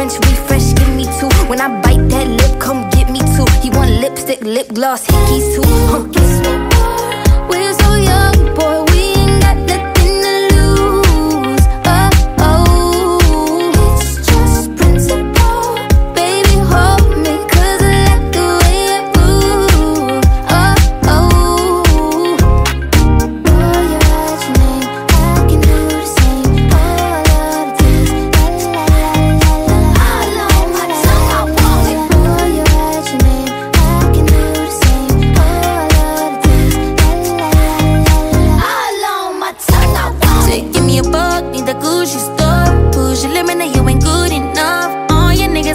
French refresh, give me two. When I bite that lip, come get me two. He want lipstick, lip gloss, hickeys too. We're so young, boy.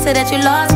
That you lost.